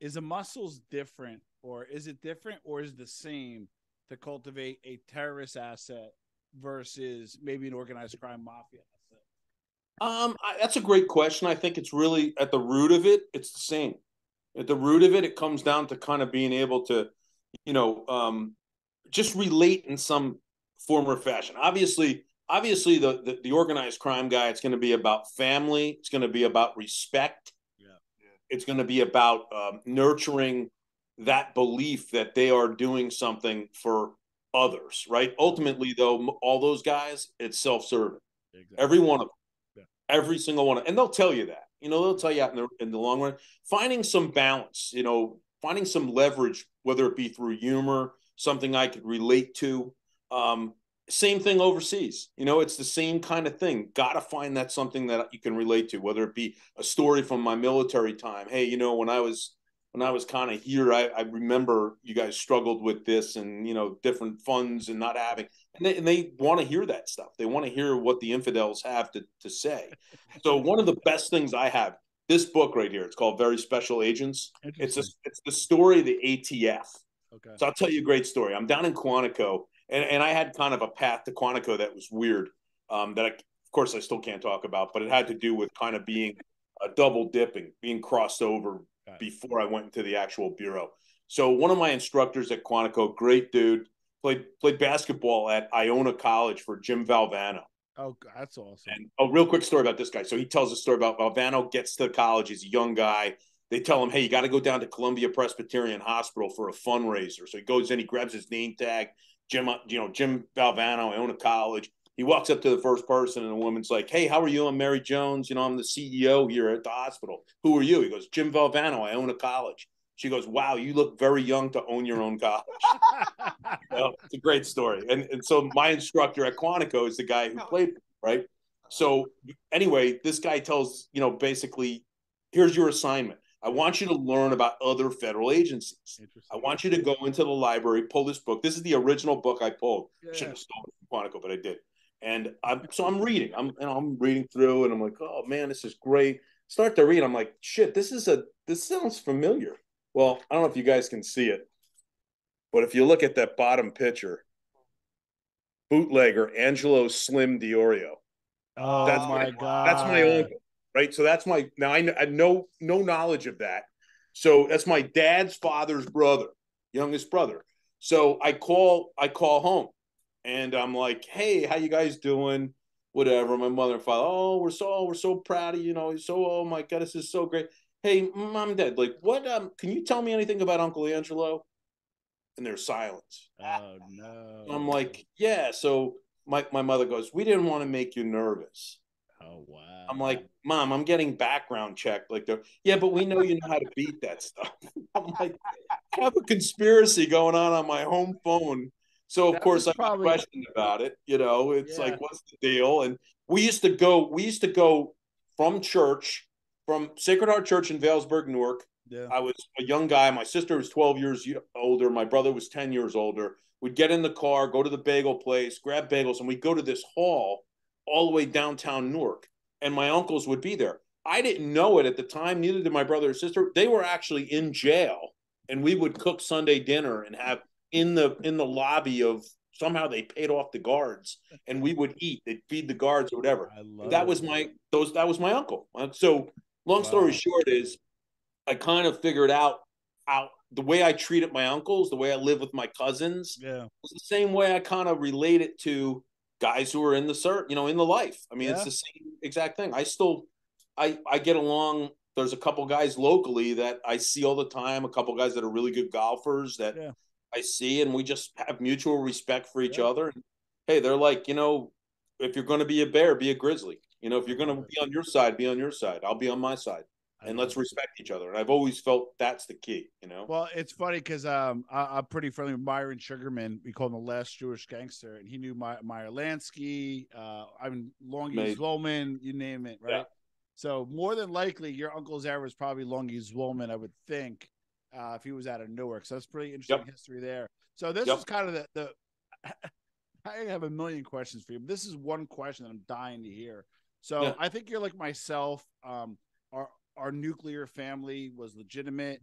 Is the muscles different, or is it different, or is it the same to cultivate a terrorist asset versus maybe an organized crime mafia asset? That's a great question. I think it's really at the root of it, it's the same. At the root of it, it comes down to kind of being able to, you know, just relate in some form or fashion. Obviously, the organized crime guy, it's going to be about family. It's going to be about respect. It's going to be about nurturing that belief that they are doing something for others, right? Ultimately, though, all those guys, it's self-serving. Exactly. Every one of them, every single one of them. And they'll tell you that, you know, they'll tell you out in the long run, finding some balance, you know, finding some leverage, whether it be through humor, something I could relate to. Same thing overseas. You know, it's the same kind of thing. Got to find that something that you can relate to, whether it be a story from my military time. Hey, you know, when I was kind of here, I remember you guys struggled with this and, you know, different funds and not having, and they want to hear that stuff. They want to hear what the infidels have to say. So one of the best things I have, this book right here, it's called Very Special Agents. It's the story of the ATF. Okay. So I'll tell you a great story. I'm down in Quantico. And I had kind of a path to Quantico that was weird, that, of course, I still can't talk about, but it had to do with kind of being double dipping, being crossed over before I went into the actual bureau. So one of my instructors at Quantico, great dude, played basketball at Iona College for Jim Valvano. Oh, that's awesome. And a real quick story about this guy. So he tells a story about Valvano gets to college. He's a young guy. They tell him, hey, you got to go down to Columbia Presbyterian Hospital for a fundraiser. So he goes in, he grabs his name tag. Jim Valvano, I own a college. He walks up to the first person and the woman's like, hey, how are you? I'm Mary Jones. You know, I'm the CEO here at the hospital. Who are you? He goes, Jim Valvano, I own a college. She goes, wow, you look very young to own your own college. Well, it's a great story. And so my instructor at Quantico is the guy who played, right? So anyway, this guy tells, you know, basically, here's your assignment. I want you to learn about other federal agencies. I want you to go into the library, pull this book. This is the original book I pulled. Yeah. Should have stolen it from Quantico, but I did. And I'm reading. I'm reading through, and I'm like, oh man, this is great. Start to read. I'm like, shit, this sounds familiar. Well, I don't know if you guys can see it, but if you look at that bottom picture, bootlegger Angelo Slim Diorio. Oh, that's my God. That's my uncle. Right. So that's my, now I know no knowledge of that. So that's my dad's father's brother, youngest brother. So I call home and I'm like, hey, how you guys doing? Whatever. My mother and father, oh, we're so proud of you, you know, so, oh my God, this is so great. Hey, mom and dad, like what, can you tell me anything about Uncle Angelo? And there's silence. Oh no. I'm like, yeah. So my mother goes, we didn't want to make you nervous. Oh, wow. I'm like, mom, I'm getting background checked. Like, yeah, but we know you know how to beat that stuff. I'm like, I have a conspiracy going on my home phone. So, of course, I was questioned about it. You know, it's like, what's the deal? And we used to go from church, from Sacred Heart Church in Valesburg, Newark. Yeah. I was a young guy. My sister was 12 years older. My brother was 10 years older. We'd get in the car, go to the bagel place, grab bagels, and we'd go to this hall all the way downtown Newark, and my uncles would be there. I didn't know it at the time, neither did my brother or sister. They were actually in jail, and we would cook Sunday dinner and have in the lobby of, somehow they paid off the guards, and we would eat. They'd feed the guards or whatever. That was my uncle. So long story short is I kind of figured out how the way I treated my uncles, the way I lived with my cousins, was the same way I kind of related to guys who are in the in the life. I mean, it's the same exact thing. I get along. There's a couple guys locally that I see all the time, a couple guys that are really good golfers that I see, and we just have mutual respect for each other. And hey, they're like, you know, if you're going to be a bear, be a grizzly. You know, if you're going to be on your side, be on your side. I'll be on my side. And let's respect each other. And I've always felt that's the key, you know? Well, it's funny because I'm pretty friendly with Myron Sugarman. We call him the last Jewish gangster. And he knew Meyer Lansky, Longy Zwoman, you name it, right? Yeah. So more than likely, your uncle's era was probably Longy Zwoman, I would think, if he was out of Newark. So that's pretty interesting history there. So this is kind of I have a million questions for you, but this is one question that I'm dying to hear. So I think you're like myself. Our nuclear family was legitimate.